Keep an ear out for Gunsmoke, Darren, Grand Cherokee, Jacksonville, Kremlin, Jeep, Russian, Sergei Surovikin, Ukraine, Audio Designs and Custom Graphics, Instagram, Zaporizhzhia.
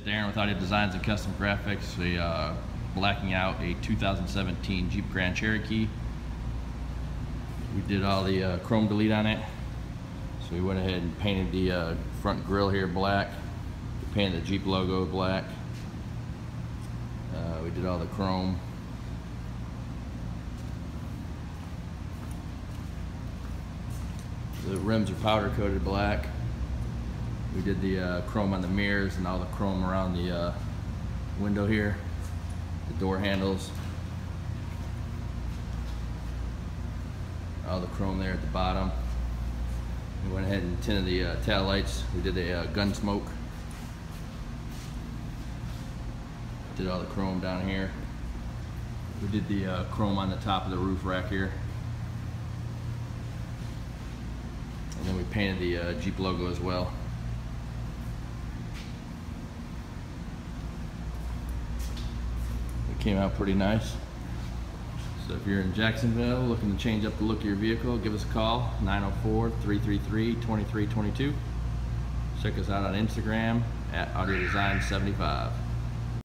It's Darren with Audio Designs and Custom Graphics. We blacking out a 2017 Jeep Grand Cherokee. We did all the chrome delete on it. So we went ahead and painted the front grille here black. We painted the Jeep logo black. We did all the chrome. The rims are powder coated black. We did the chrome on the mirrors and all the chrome around the window here, the door handles, all the chrome there at the bottom. We went ahead and tinted the tail lights. We did a Gunsmoke. Did all the chrome down here. We did the chrome on the top of the roof rack here. And then we painted the Jeep logo as well. It came out pretty nice. So if you're in Jacksonville looking to change up the look of your vehicle, give us a call, 904-333-2322. Check us out on Instagram at Audio Design 75.